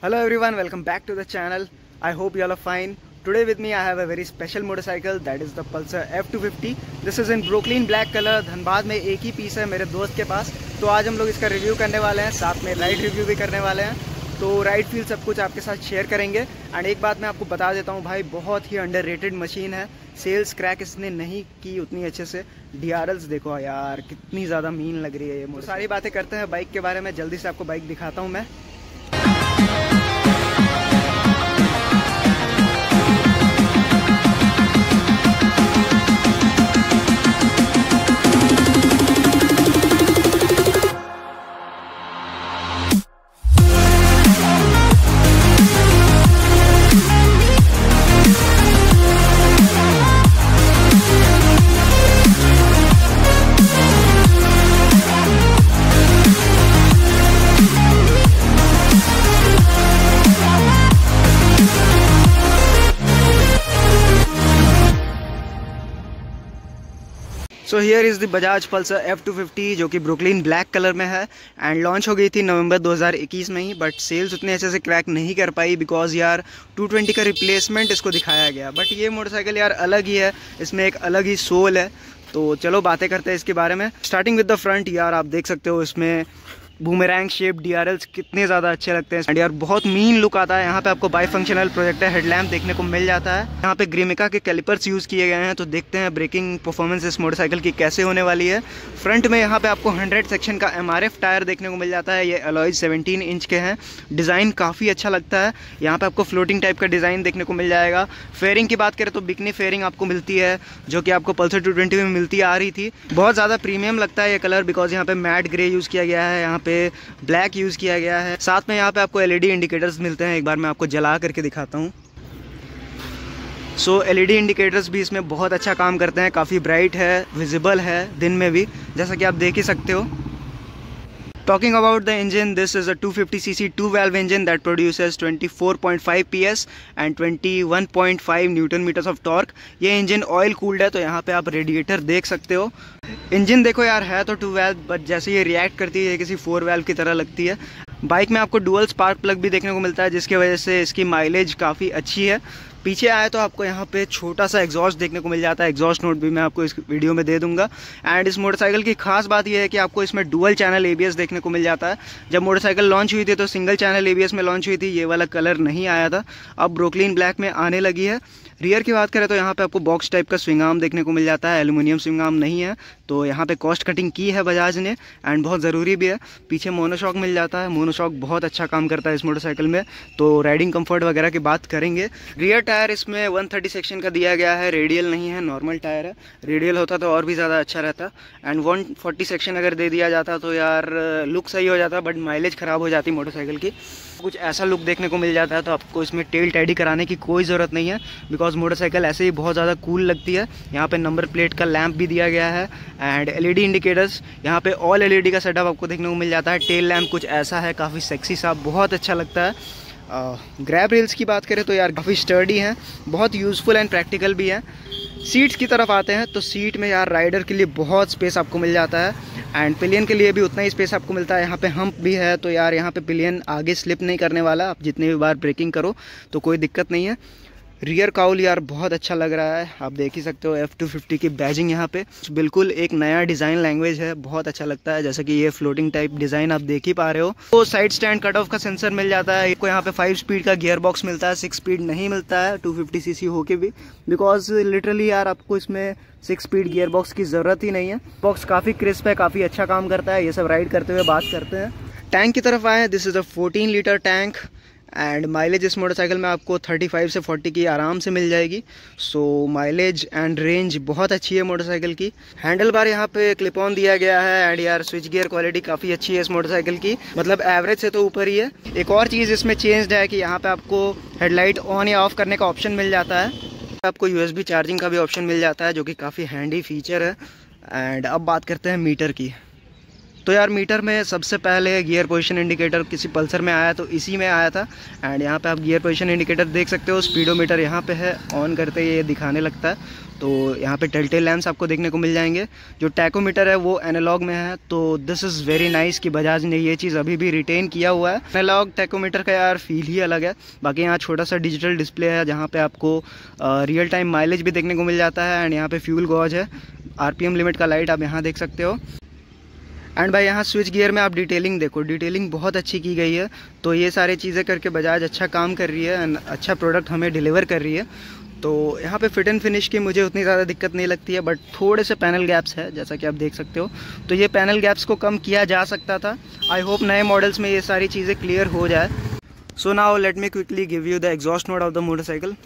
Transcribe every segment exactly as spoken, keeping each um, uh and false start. Hello everyone, welcome back to the channel. I hope you all are fine. Today with me I have a very special motorcycle that is the Pulsar F two fifty. This is in Brooklyn Black color. Dhanbad में एक ही piece है मेरे दोस्त के पास, तो आज हम लोग इसका रिव्यू करने वाले हैं, साथ में राइड रिव्यू भी करने वाले हैं, तो राइड फील सब कुछ आपके साथ शेयर करेंगे। एंड एक बात मैं आपको बता देता हूँ भाई, बहुत ही अंडररेटेड मशीन है, सेल्स क्रैक इसने नहीं की उतनी अच्छे से। डी आर एल्स देखो यार, कितनी ज़्यादा मीन लग रही है ये। तो सारी बातें करते हैं बाइक के बारे में, जल्दी से आपको बाइक दिखाता हूँ मैं। So here is the Bajaj Pulsar F two fifty जो कि ब्रुकलिन ब्लैक कलर में है एंड लॉन्च हो गई थी नवंबर दो हज़ार इक्कीस में ही, बट सेल्स उतने अच्छे से क्रैक नहीं कर पाई बिकॉज यार टू ट्वेंटी का रिप्लेसमेंट इसको दिखाया गया, बट ये मोटरसाइकिल यार अलग ही है, इसमें एक अलग ही सोल है। तो चलो बातें करते हैं इसके बारे में। स्टार्टिंग विद द फ्रंट, यार आप देख सकते हो इसमें boomerang shape D R Ls कितने ज़्यादा अच्छे लगते हैं एंड यार बहुत मीन लुक आता है। यहाँ पे आपको बाई फंक्शनल प्रोजेक्टर हेडलैम्प देखने को मिल जाता है, यहाँ पे ग्रीमेका के कैलिपर्स यूज़ किए गए हैं। तो देखते हैं ब्रेकिंग परफॉर्मेंस इस मोटरसाइकिल की कैसे होने वाली है। फ्रंट में यहाँ पे आपको हंड्रेड सेक्शन का एम आर एफ टायर देखने को मिल जाता है, ये अलॉय सेवनटीन इंच के हैं, डिज़ाइन काफ़ी अच्छा लगता है। यहाँ पर आपको फ्लोटिंग टाइप का डिज़ाइन देखने को मिल जाएगा। फेयरिंग की बात करें तो बिकनी फेयरिंग आपको मिलती है, जो कि आपको पल्सर टू ट्वेंटी में मिलती आ रही थी। बहुत ज़्यादा प्रीमियम लगता है ये कलर बिकॉज यहाँ पर मैट ग्रे यूज़ किया गया है, यहाँ पे ब्लैक यूज़ किया गया है, साथ में यहाँ पे आपको एलईडी इंडिकेटर्स मिलते हैं। एक बार मैं आपको जला करके दिखाता हूँ। सो एलईडी इंडिकेटर्स भी इसमें बहुत अच्छा काम करते हैं, काफ़ी ब्राइट है, विजिबल है दिन में भी, जैसा कि आप देख ही सकते हो। Talking about the engine, this is a two fifty c c two valve engine that produces twenty-four point five p s and twenty-one point five newton metres of torque. ये इंजन ऑयल कूल्ड है, तो यहाँ पे आप radiator देख सकते हो। Engine देखो यार, है तो टू वैल्व बट जैसे ये रिएक्ट करती है ये किसी फोर वैल्व की तरह लगती है। बाइक में आपको डुअल स्पार्क प्लग भी देखने को मिलता है, जिसकी वजह से इसकी माइलेज काफ़ी अच्छी है। पीछे आए तो आपको यहाँ पे छोटा सा एग्जॉस्ट देखने को मिल जाता है, एग्जॉस्ट नोट भी मैं आपको इस वीडियो में दे दूंगा। एंड इस मोटरसाइकिल की खास बात यह है कि आपको इसमें dual channel A B S देखने को मिल जाता है। जब मोटरसाइकिल लॉन्च हुई थी तो single channel A B S में लॉन्च हुई थी, ये वाला कलर नहीं आया था, अब ब्रुकलिन ब्लैक में आने लगी है। रियर की बात करें तो यहाँ पे आपको बॉक्स टाइप का स्विंग आर्म देखने को मिल जाता है, एल्यूमिनियम स्विंग आर्म नहीं है, तो यहाँ पे कॉस्ट कटिंग की है बजाज ने एंड बहुत ज़रूरी भी है। पीछे मोनोशॉक मिल जाता है, मोनोशॉक बहुत अच्छा काम करता है इस मोटरसाइकिल में, तो राइडिंग कंफर्ट वगैरह की बात करेंगे। रियर टायर इसमें वन थर्टी सेक्शन का दिया गया है, रेडियल नहीं है, नॉर्मल टायर है, रेडियल होता तो और भी ज़्यादा अच्छा रहता। एंड वन फोर्टी सेक्शन अगर दे दिया जाता तो यार लुक सही हो जाता, बट माइलेज ख़राब हो जाती मोटरसाइकिल की। कुछ ऐसा लुक देखने को मिल जाता है, तो आपको इसमें टेल टैडी कराने की कोई ज़रूरत नहीं है बिकॉज मोटरसाइकिल ऐसे ही बहुत ज़्यादा कूल लगती है। यहाँ पे नंबर प्लेट का लैंप भी दिया गया है एंड एलईडी इंडिकेटर्स, यहाँ पे ऑल एलईडी का सेटअप आपको देखने को मिल जाता है। टेल लैंप कुछ ऐसा है, काफ़ी सेक्सी सा, बहुत अच्छा लगता है। ग्रैब रेल्स की बात करें तो यार काफ़ी स्टर्डी हैं, बहुत यूज़फुल एंड प्रैक्टिकल भी हैं। सीट्स की तरफ आते हैं तो सीट में यार राइडर के लिए बहुत स्पेस आपको मिल जाता है एंड पिलियन के लिए भी उतना ही स्पेस आपको मिलता है। यहाँ पे हम्प भी है, तो यार यहाँ पे पिलियन आगे स्लिप नहीं करने वाला, आप जितनी भी बार ब्रेकिंग करो तो कोई दिक्कत नहीं है। रियर काउल यार बहुत अच्छा लग रहा है, आप देख ही सकते हो एफ टू फिफ्टी की बैजिंग यहाँ पे, बिल्कुल एक नया डिज़ाइन लैंग्वेज है, बहुत अच्छा लगता है। जैसा कि ये फ्लोटिंग टाइप डिज़ाइन आप देख ही पा रहे हो। तो साइड स्टैंड कट ऑफ का सेंसर मिल जाता है, आपको यहाँ पे फाइव स्पीड का गियर बॉक्स मिलता है, सिक्स स्पीड नहीं मिलता है टू फिफ्टी सीसी होके भी, बिकॉज लिटरली यार आपको इसमें सिक्स स्पीड गियर बॉक्स की ज़रूरत ही नहीं है। बॉक्स काफ़ी क्रिस्प है, काफ़ी अच्छा काम करता है। ये सब राइड करते हुए बात करते हैं। टैंक की तरफ आए, this is a fourteen litre tank and mileage इस मोटरसाइकिल में आपको थर्टी फाइव से फोर्टी की आराम से मिल जाएगी। सो माइलेज एंड रेंज बहुत अच्छी है मोटरसाइकिल की। हैंडल बार यहाँ पे क्लिप ऑन दिया गया है एंड यार स्विच गियर क्वालिटी काफ़ी अच्छी है इस मोटरसाइकिल की, मतलब एवरेज से तो ऊपर ही है। एक और चीज़ इसमें चेंज्ड है कि यहाँ पे आपको हेडलाइट ऑन या ऑफ करने का ऑप्शन मिल जाता है, आपको यू एस बी चार्जिंग का भी ऑप्शन मिल जाता है, जो कि काफ़ी हैंडी फीचर है। एंड अब बात करते हैं मीटर की, तो यार मीटर में सबसे पहले गियर पोजीशन इंडिकेटर किसी पल्सर में आया तो इसी में आया था। एंड यहाँ पे आप गियर पोजीशन इंडिकेटर देख सकते हो, स्पीडोमीटर यहाँ पे है, ऑन करते ही ये दिखाने लगता है। तो यहाँ पे टेलटेल लैम्प्स आपको देखने को मिल जाएंगे। जो टैकोमीटर है वो एनालॉग में है, तो दिस इज़ वेरी नाइस कि बजाज ने ये चीज़ अभी भी रिटेन किया हुआ है। एनालॉग टैकोमीटर का यार फील ही अलग है। बाकी यहाँ छोटा सा डिजिटल डिस्प्ले है जहाँ पे आपको रियल टाइम माइलेज भी देखने को मिल जाता है। एंड यहाँ पे फ्यूल गॉज है, आरपीएम लिमिट का लाइट आप यहाँ देख सकते हो। एंड भाई यहाँ स्विच गियर में आप डिटेलिंग देखो, डिटेलिंग बहुत अच्छी की गई है। तो ये सारी चीज़ें करके बजाज अच्छा काम कर रही है एंड अच्छा प्रोडक्ट हमें डिलीवर कर रही है। तो यहाँ पे फिट एंड फिनिश की मुझे उतनी ज़्यादा दिक्कत नहीं लगती है, बट थोड़े से पैनल गैप्स है जैसा कि आप देख सकते हो। तो ये पैनल गैप्स को कम किया जा सकता था। आई होप नए मॉडल्स में ये सारी चीज़ें क्लियर हो जाए। So now let me quickly give you the exhaust note of the motorcycle.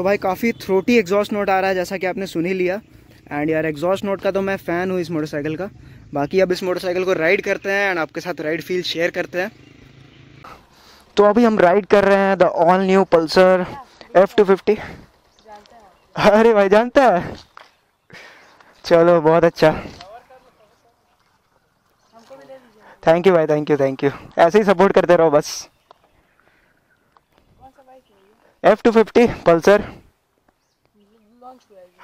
तो भाई काफ़ी थ्रोटी एग्जॉस्ट नोट आ रहा है जैसा कि आपने सुन ही लिया। एंड यार एग्जॉस्ट नोट का तो मैं फ़ैन हूँ इस मोटरसाइकिल का। बाकी अब इस मोटरसाइकिल को राइड करते हैं एंड आपके साथ राइड फील शेयर करते हैं। तो अभी हम राइड कर रहे हैं the all new Pulsar F two fifty. अरे भाई जानता है, चलो बहुत अच्छा, थैंक यू भाई, थैंक यू थैंक यू, ऐसे ही सपोर्ट करते रहो बस। एफ टू फिफ्टी पल्सर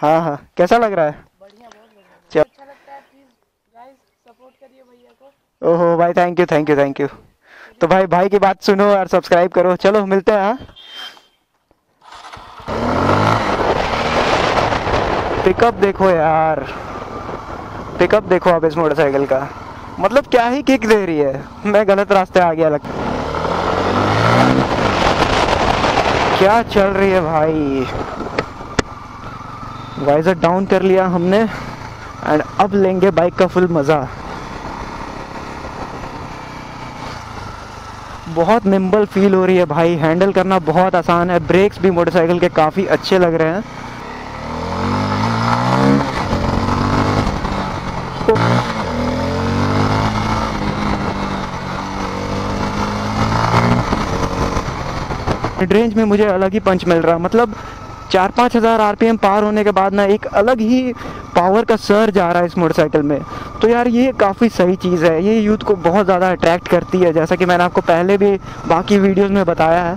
हाँ हाँ कैसा लग रहा है? बढ़िया, बहुत अच्छा लगता है। प्लीज गाइस सपोर्ट करिए भैया को। ओहो भाई thank you thank you thank you. तो भाई भाई की बात सुनो और सब्सक्राइब करो। चलो मिलते हैं। हाँ पिकअप देखो यार, पिकअप देखो आप इस मोटरसाइकिल का, मतलब क्या ही किक दे रही है। मैं गलत रास्ते आ गया लगता है, क्या चल रही है भाई। वाइजर डाउन कर लिया हमने एंड अब लेंगे बाइक का फुल मज़ा। बहुत निम्बल फील हो रही है भाई, हैंडल करना बहुत आसान है। ब्रेक्स भी मोटरसाइकिल के काफ़ी अच्छे लग रहे हैं। मिड रेंज में मुझे अलग ही पंच मिल रहा, मतलब चार पाँच हज़ार आरपीएम पार होने के बाद ना एक अलग ही पावर का सर्ज आ रहा है इस मोटरसाइकिल में। तो यार ये काफ़ी सही चीज़ है, ये यूथ को बहुत ज़्यादा अट्रैक्ट करती है जैसा कि मैंने आपको पहले भी बाकी वीडियोस में बताया है।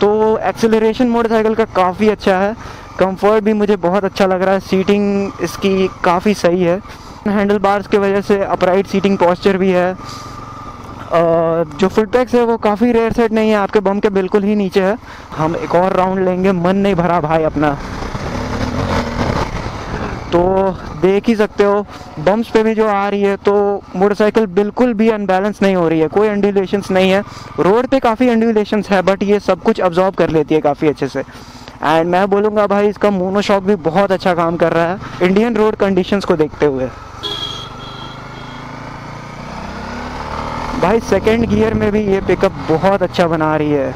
तो एक्सेलरेशन मोटरसाइकिल का काफ़ी अच्छा है, कंफर्ट भी मुझे बहुत अच्छा लग रहा है, सीटिंग इसकी काफ़ी सही है, हैंडल बार्स की वजह से अपराइट सीटिंग पॉस्चर भी है। जो फुटपैक्स है वो काफ़ी रेयर सेट नहीं है, आपके बम के बिल्कुल ही नीचे है। हम एक और राउंड लेंगे, मन नहीं भरा भाई अपना। तो देख ही सकते हो बम्स पे भी जो आ रही है, तो मोटरसाइकिल बिल्कुल भी अनबैलेंस नहीं हो रही है, कोई एंड्यूलेशंस नहीं है। रोड पे काफ़ी एंड्यूलेशंस है बट ये सब कुछ अब्जॉर्ब कर लेती है काफ़ी अच्छे से। एंड मैं बोलूँगा भाई इसका मोनोशॉक भी बहुत अच्छा काम कर रहा है इंडियन रोड कंडीशंस को देखते हुए। भाई सेकेंड गियर में भी ये पिकअप बहुत अच्छा बना रही है,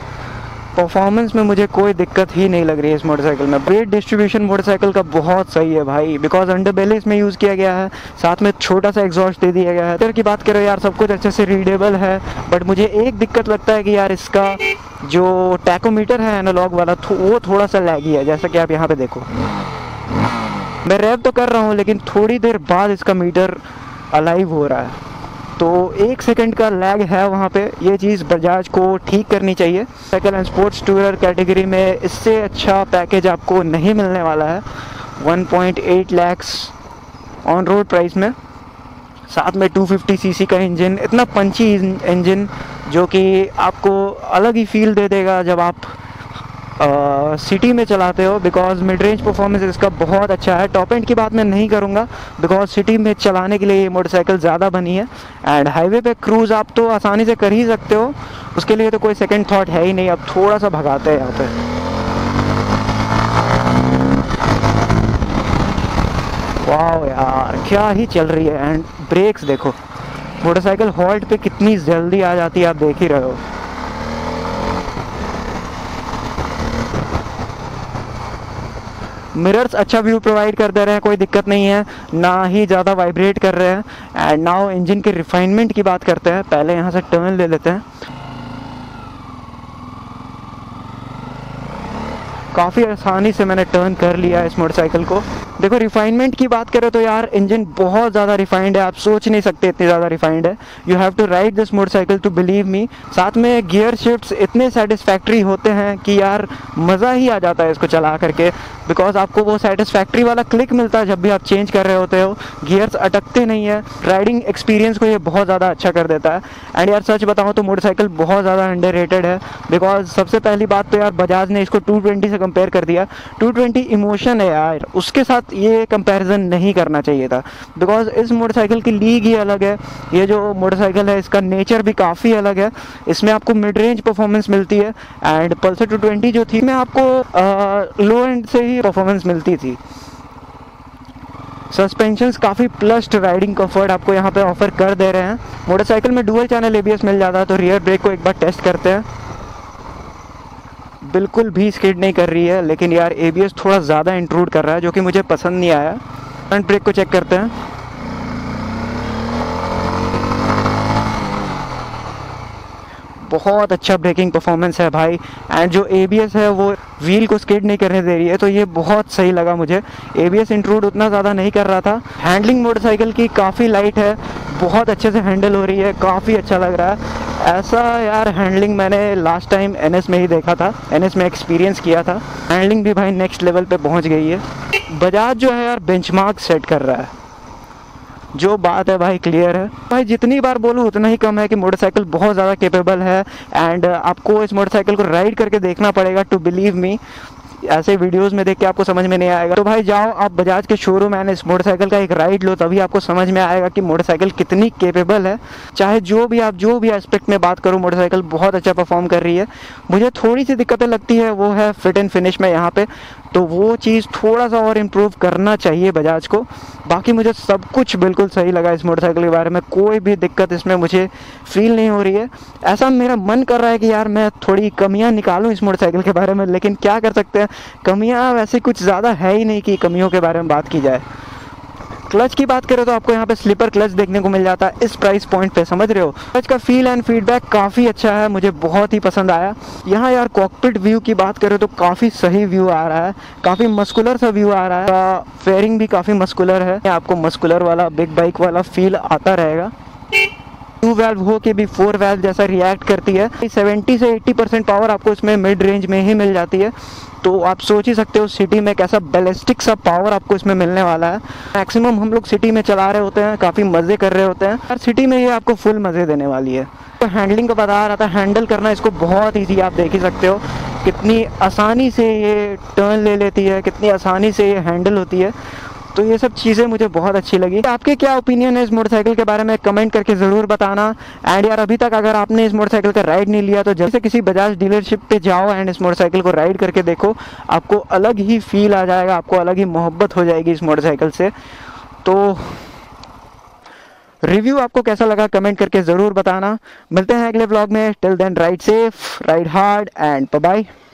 परफॉर्मेंस में मुझे कोई दिक्कत ही नहीं लग रही है इस मोटरसाइकिल में। वेट डिस्ट्रीब्यूशन मोटरसाइकिल का बहुत सही है भाई, बिकॉज अंडरबेली इसमें यूज़ किया गया है, साथ में छोटा सा एग्जॉस्ट दे दिया गया है। इधर की बात करो यार सब कुछ अच्छे से रीडेबल है, बट मुझे एक दिक्कत लगता है कि यार इसका जो टैकोमीटर है एनालॉग वाला थो, वो थोड़ा सा लैगी है जैसा कि आप यहाँ पर देखो। मैं रैप तो कर रहा हूँ लेकिन थोड़ी देर बाद इसका मीटर अलाइव हो रहा है, तो एक सेकंड का लैग है वहाँ पे। ये चीज़ बजाज को ठीक करनी चाहिए। Cycle and sports tourer category में इससे अच्छा पैकेज आपको नहीं मिलने वाला है। One point eight lakhs on road price में, साथ में टू फिफ्टी सीसी का इंजन, इतना पंची इंजन जो कि आपको अलग ही फील दे देगा जब आप आ, सिटी में चलाते हो। बिकॉज मिड रेंज परफॉर्मेंस इसका बहुत अच्छा है। टॉप एंड की बात मैं नहीं करूँगा बिकॉज सिटी में चलाने के लिए ये मोटरसाइकिल ज़्यादा बनी है। एंड हाईवे पे क्रूज़ आप तो आसानी से कर ही सकते हो, उसके लिए तो कोई सेकंड थॉट है ही नहीं। अब थोड़ा सा भगाते हैं यहाँ पे। वाह यार क्या ही चल रही है। एंड ब्रेक्स देखो, मोटरसाइकिल हॉल्ट पे कितनी जल्दी आ जाती है आप देख ही रहे हो। मिरर्स अच्छा व्यू प्रोवाइड कर दे रहे हैं, कोई दिक्कत नहीं है, ना ही ज़्यादा वाइब्रेट कर रहे हैं। एंड नाउ इंजन के रिफाइनमेंट की बात करते हैं। पहले यहाँ से टर्न ले लेते हैं। काफ़ी आसानी से मैंने टर्न कर लिया इस मोटरसाइकिल को। देखो रिफाइनमेंट की बात करें तो यार इंजन बहुत ज़्यादा रिफाइंड है, आप सोच नहीं सकते इतनी ज़्यादा रिफाइंड है। You have to ride this motorcycle to believe me. साथ में गियर शिफ्ट्स इतने सेटिस्फैक्ट्री होते हैं कि यार मज़ा ही आ जाता है इसको चला करके, बिकॉज आपको वो सेटिस्फैक्ट्री वाला क्लिक मिलता है जब भी आप चेंज कर रहे होते हो, गियर्स अटकते नहीं है। राइडिंग एक्सपीरियंस को ये बहुत ज़्यादा अच्छा कर देता है। एंड यार सच बताऊँ तो मोटरसाइकिल बहुत ज़्यादा अंडररेटेड है, बिकॉज सबसे पहली बात तो यार बजाज ने इसको टू ट्वेंटी से कंपेयर कर दिया। टू ट्वेंटी इमोशन है यार, उसके साथ ये कंपैरिजन नहीं करना चाहिए था, बिकॉज इस मोटरसाइकिल की लीग ही अलग है। ये जो मोटरसाइकिल है इसका नेचर भी काफ़ी अलग है। इसमें आपको मिड रेंज परफॉर्मेंस मिलती है, एंड पल्सर टू ट्वेंटी जो थी में आपको लो एंड से ही परफॉर्मेंस मिलती थी। सस्पेंशंस काफ़ी प्लस्ड राइडिंग कंफर्ट आपको यहाँ पे ऑफर कर दे रहे हैं। मोटरसाइकिल में dual channel A B S मिल जाता है, तो रियर ब्रेक को एक बार टेस्ट करते हैं। बिल्कुल भी स्किड नहीं कर रही है, लेकिन यार ए बी एस थोड़ा ज़्यादा इंट्रूड कर रहा है, जो कि मुझे पसंद नहीं आया। फ्रंट ब्रेक को चेक करते हैं। बहुत अच्छा ब्रेकिंग परफॉर्मेंस है भाई। एंड जो ए बी एस है वो व्हील को स्किड नहीं करने दे रही है, तो ये बहुत सही लगा मुझे। ए बी एस इंट्रूड उतना ज़्यादा नहीं कर रहा था। हैंडलिंग मोटरसाइकिल की काफ़ी लाइट है, बहुत अच्छे से हैंडल हो रही है, काफ़ी अच्छा लग रहा है। ऐसा यार हैंडलिंग मैंने लास्ट टाइम एन एस में ही देखा था, एन एस में एक्सपीरियंस किया था। हैंडलिंग भी भाई नेक्स्ट लेवल पे पहुंच गई है। बजाज जो है यार बेंचमार्क सेट कर रहा है, जो बात है भाई क्लियर है। भाई जितनी बार बोलूँ उतना ही कम है कि मोटरसाइकिल बहुत ज़्यादा कैपेबल है। एंड आपको इस मोटरसाइकिल को राइड करके देखना पड़ेगा टू बिलीव मी, ऐसे वीडियोस में देख के आपको समझ में नहीं आएगा। तो भाई जाओ आप बजाज के शोरूम में इस मोटरसाइकिल का एक राइड लो, तभी आपको समझ में आएगा कि मोटरसाइकिल कितनी कैपेबल है। चाहे जो भी आप जो भी एस्पेक्ट में बात करो, मोटरसाइकिल बहुत अच्छा परफॉर्म कर रही है। मुझे थोड़ी सी दिक्कतें लगती है वो है फिट एंड फिनिश में यहाँ पे, तो वो चीज़ थोड़ा सा और इम्प्रूव करना चाहिए बजाज को। बाकी मुझे सब कुछ बिल्कुल सही लगा इस मोटरसाइकिल के बारे में, कोई भी दिक्कत इसमें मुझे फील नहीं हो रही है। ऐसा मेरा मन कर रहा है कि यार मैं थोड़ी कमियाँ निकालूँ इस मोटरसाइकिल के बारे में, लेकिन क्या कर सकते हैं, कमियां वैसे कुछ ज़्यादा है ही नहीं कि कमियों के बारे में बात की जाए। क्लच की बात करें तो आपको यहाँ पे स्लीपर क्लच देखने को मिल जाता है इस प्राइस पॉइंट पे, समझ रहे हो। क्लच का फील एंड फीडबैक काफ़ी अच्छा है, मुझे बहुत ही पसंद आया। यहाँ यार कॉकपिट व्यू की बात करें तो काफ़ी सही व्यू आ रहा है, काफ़ी मस्कुलर सा व्यू आ रहा है। फेयरिंग भी काफ़ी मस्कुलर है, आपको मस्कुलर वाला बिग बाइक वाला फील आता रहेगा। टू वेल्व हो के भी फोर वेल्व जैसा रिएक्ट करती है। सेवेंटी से एट्टी परसेंट पावर आपको इसमें मिड रेंज में ही मिल जाती है, तो आप सोच ही सकते हो सिटी में कैसा बैलिस्टिक सा पावर आपको इसमें मिलने वाला है। मैक्सिमम हम लोग सिटी में चला रहे होते हैं, काफ़ी मज़े कर रहे होते हैं, और सिटी में ये आपको फुल मज़े देने वाली है। तो हैंडलिंग को बता रहा था, हैंडल करना इसको बहुत ईजी, आप देख ही सकते हो कितनी आसानी से ये टर्न ले लेती है, कितनी आसानी से ये हैंडल होती है। तो ये सब चीज़ें मुझे बहुत अच्छी लगी। आपके क्या ओपिनियन है इस मोटरसाइकिल के बारे में, कमेंट करके ज़रूर बताना। एंड यार अभी तक अगर आपने इस मोटरसाइकिल का राइड नहीं लिया तो जल्द से किसी बजाज डीलरशिप पे जाओ एंड इस मोटरसाइकिल को राइड करके देखो, आपको अलग ही फील आ जाएगा, आपको अलग ही मोहब्बत हो जाएगी इस मोटरसाइकिल से। तो रिव्यू आपको कैसा लगा कमेंट करके ज़रूर बताना। मिलते हैं अगले ब्लॉग में, till then ride safe, ride hard and bye bye.